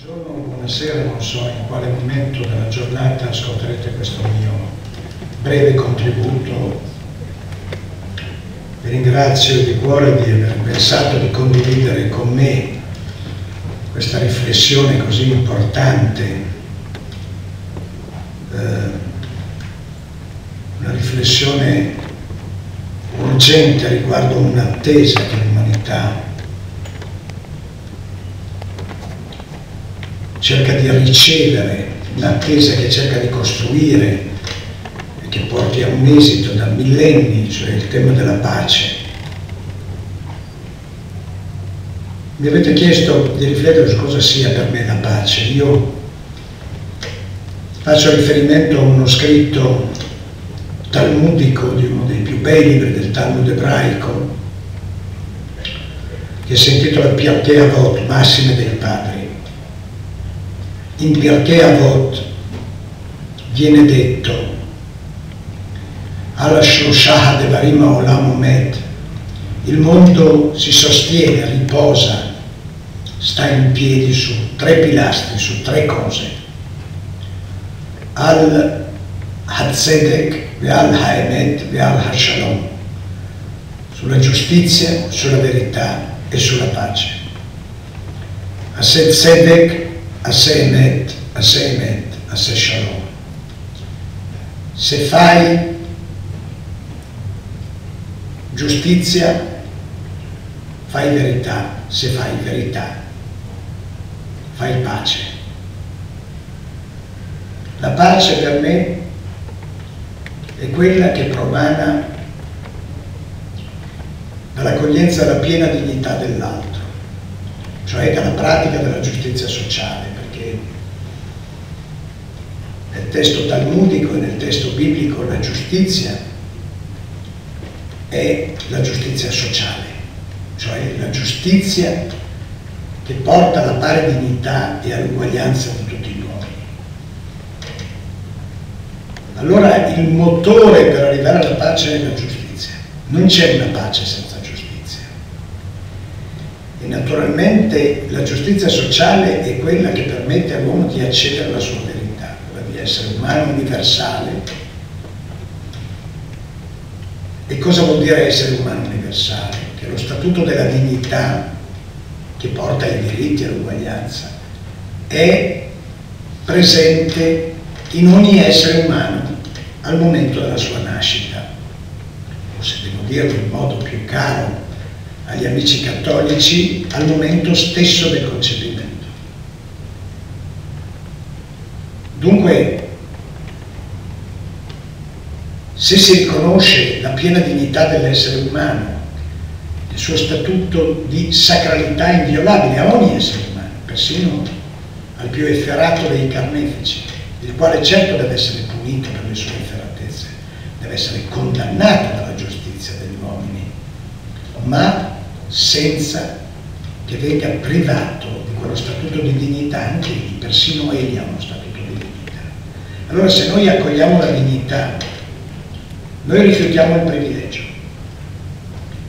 Buongiorno, buonasera, non so in quale momento della giornata ascolterete questo mio breve contributo. Vi ringrazio di cuore di aver pensato di condividere con me questa riflessione così importante, una riflessione urgente riguardo un'attesa dell'umanità. Cerca di ricevere un'attesa che cerca di costruire e che porti a un esito da millenni, cioè il tema della pace. Mi avete chiesto di riflettere su cosa sia per me la pace. Io faccio riferimento a uno scritto talmudico di uno dei più bei libri del Talmud ebraico, che si intitola Birkei Avot, Massime dei Padri. In Birkei Avot viene detto alla Shloshah Devarim Olam Omed, il mondo si sostiene, riposa, sta in piedi su tre pilastri, su tre cose: al Hatzedek ve al Haemet ve al Hashalom, sulla giustizia, sulla verità e sulla pace. Ased Sedek, Asemet, Asemet, Ase Shalom. Se fai giustizia, fai verità, se fai verità, fai pace. La pace per me è quella che promana dall'accoglienza alla piena dignità dell'altro, cioè dalla pratica della giustizia sociale, perché nel testo talmudico e nel testo biblico la giustizia è la giustizia sociale, cioè la giustizia che porta alla pari dignità e all'uguaglianza di tutti gli uomini. Allora il motore per arrivare alla pace è la giustizia. Non c'è una pace senza giustizia. E naturalmente la giustizia sociale è quella che permette all'uomo di accedere alla sua verità, quella di essere umano universale. E cosa vuol dire essere umano universale? Che è lo statuto della dignità che porta ai diritti e all'uguaglianza è presente in ogni essere umano al momento della sua nascita. O se devo dirlo in modo più caro agli amici cattolici, al momento stesso del concepimento. Dunque, se si riconosce la piena dignità dell'essere umano, il suo statuto di sacralità inviolabile a ogni essere umano, persino al più efferato dei carnefici, il quale certo deve essere punito per le sue efferatezze, deve essere condannato dalla giustizia degli uomini, ma senza che venga privato di quello statuto di dignità, anche lì, persino egli ha uno statuto di dignità. Allora se noi accogliamo la dignità, noi rifiutiamo il privilegio,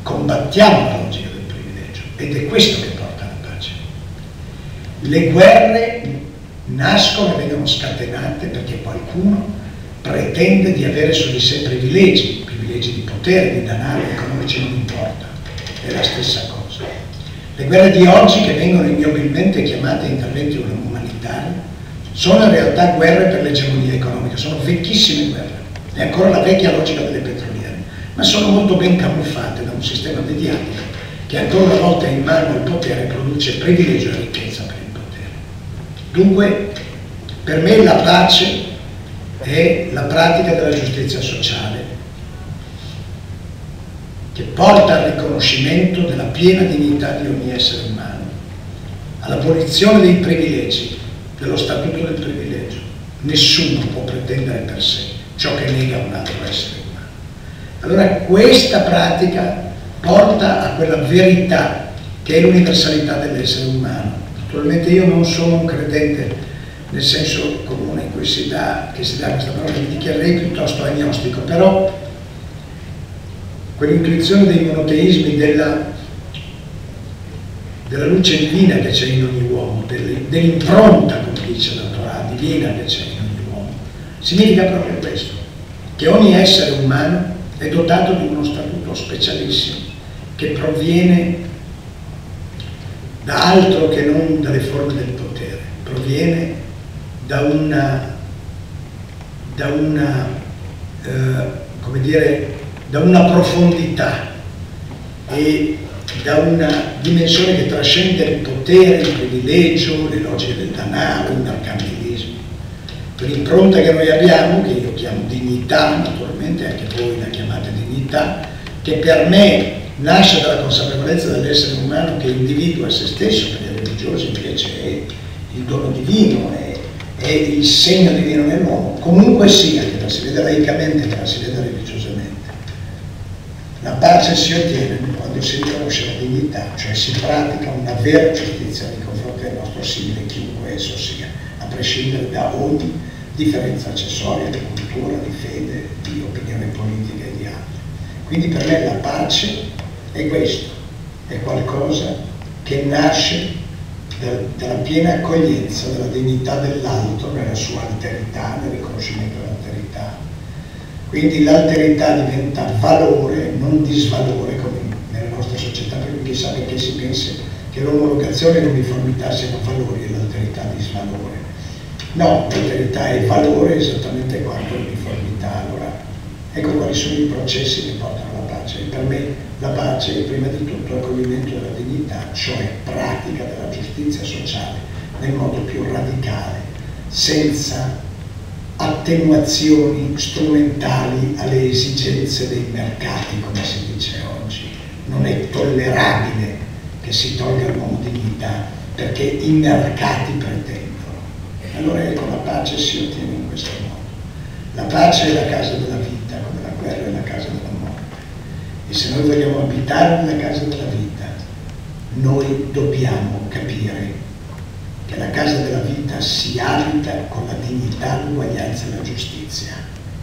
combattiamo la logica del privilegio, ed è questo che porta alla pace. Le guerre nascono e vengono scatenate perché qualcuno pretende di avere su di sé privilegi, privilegi di potere, di denaro, economici, non importa. È la stessa cosa. Le guerre di oggi, che vengono ignobilmente chiamate interventi umanitari, sono in realtà guerre per l'egemonia economica, sono vecchissime guerre, è ancora la vecchia logica delle petroliere, ma sono molto ben camuffate da un sistema mediatico che ancora una volta è in mano al potere e produce privilegio e ricchezza per il potere. Dunque, per me la pace è la pratica della giustizia sociale, che porta al riconoscimento della piena dignità di ogni essere umano, all'abolizione dei privilegi, dello statuto del privilegio. Nessuno può pretendere per sé ciò che nega un altro essere umano. Allora questa pratica porta a quella verità che è l'universalità dell'essere umano. Naturalmente io non sono un credente nel senso comune in cui si dà questa parola, mi dichiarerei piuttosto agnostico, però quell'intuizione dei monoteismi, della luce divina che c'è in ogni uomo, delle dell'impronta, come dice la Torah, divina che c'è in ogni uomo, significa proprio questo, che ogni essere umano è dotato di uno statuto specialissimo che proviene da altro che non dalle forme del potere, proviene da una profondità e da una dimensione che trascende il potere, il privilegio, le logiche del denaro, il mercantilismo. Per l'impronta che noi abbiamo, che io chiamo dignità, naturalmente anche voi la chiamate dignità, che per me nasce dalla consapevolezza dell'essere umano che individua se stesso, per i religiosi invece è il dono divino, è il segno divino nell'uomo, comunque sia, che la si vede laicamente, che la si vede religiosamente. La pace si ottiene quando si riconosce la dignità, cioè si pratica una vera giustizia nei confronti del nostro simile, chiunque esso sia, a prescindere da ogni differenza accessoria di cultura, di fede, di opinione politica e di altro. Quindi per me la pace è questo, è qualcosa che nasce dalla piena accoglienza della dignità dell'altro nella sua alterità, nel riconoscimento dell'alterità. Quindi l'alterità diventa valore, non disvalore, come nelle nostre società, perché chissà perché si pensa che l'omologazione e l'uniformità siano valori e l'alterità disvalore. No, l'alterità è valore esattamente quanto l'uniformità. Allora, ecco quali sono i processi che portano alla pace. E per me la pace è prima di tutto l'accoglimento della dignità, cioè pratica della giustizia sociale nel modo più radicale, senza attenuazioni strumentali alle esigenze dei mercati, come si dice oggi. Non è tollerabile che si tolga l'uomo dignità perché i mercati pretendono. Allora ecco, la pace si ottiene in questo modo. La pace è la casa della vita, come la guerra è la casa della morte. E se noi vogliamo abitare nella casa della vita, noi dobbiamo capire che la casa della vita si abita con la dignità, l'uguaglianza e la giustizia.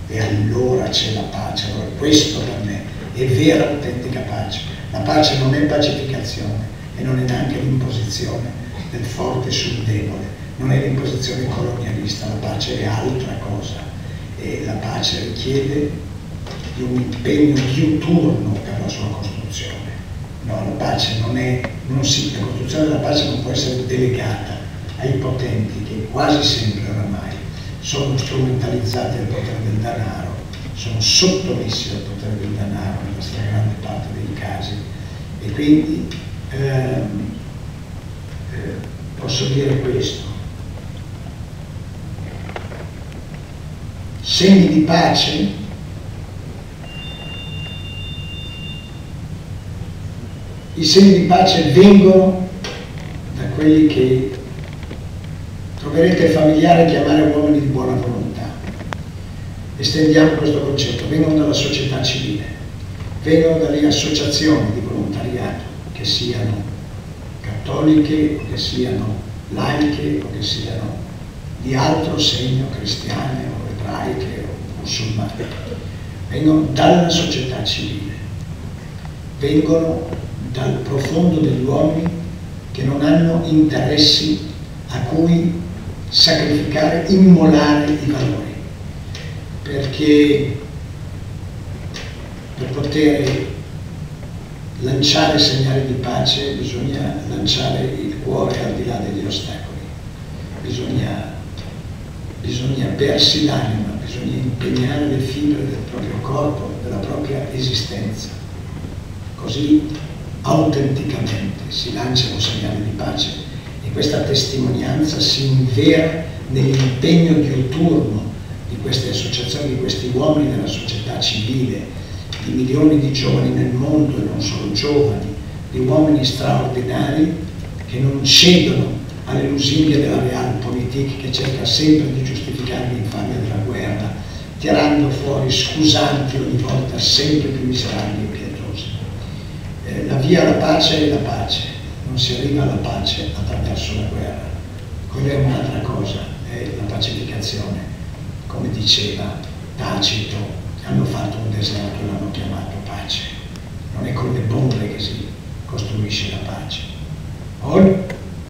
E allora c'è la pace. Allora questo per me è vera, autentica pace. La pace non è pacificazione e non è neanche l'imposizione del forte sul debole, non è l'imposizione colonialista, la pace è altra cosa. E la pace richiede di un impegno diuturno per la sua costruzione. No, la pace la costruzione della pace non può essere delegata ai potenti, che quasi sempre oramai sono strumentalizzati dal potere del denaro, sono sottomessi dal potere del denaro nella stragrande parte dei casi, e quindi posso dire questo: segni di pace i segni di pace vengono da quelli che troverete familiare chiamare uomini di buona volontà. Estendiamo questo concetto: vengono dalla società civile, vengono dalle associazioni di volontariato, che siano cattoliche o che siano laiche o che siano di altro segno, cristiane o ebraiche o musulmane, vengono dalla società civile, vengono dal profondo degli uomini che non hanno interessi a cui sacrificare, immolare i valori, perché per poter lanciare segnali di pace bisogna lanciare il cuore al di là degli ostacoli, bisogna persi l'anima, bisogna impegnare le fibre del proprio corpo, della propria esistenza, così autenticamente si lancia un segnale di pace. E questa testimonianza si invera nell'impegno diuturno di queste associazioni, di questi uomini della società civile, di milioni di giovani nel mondo e non solo giovani, di uomini straordinari che non cedono alle lusinghie della Realpolitik, che cerca sempre di giustificare l'infamia della guerra, tirando fuori scusanti ogni volta sempre più miserabili e pietosi. La via alla pace è la pace. Non si arriva alla pace attraverso la guerra, quella è un'altra cosa, è la pacificazione. Come diceva Tacito, hanno fatto un deserto e l'hanno chiamato pace. Non è con le bombe che si costruisce la pace.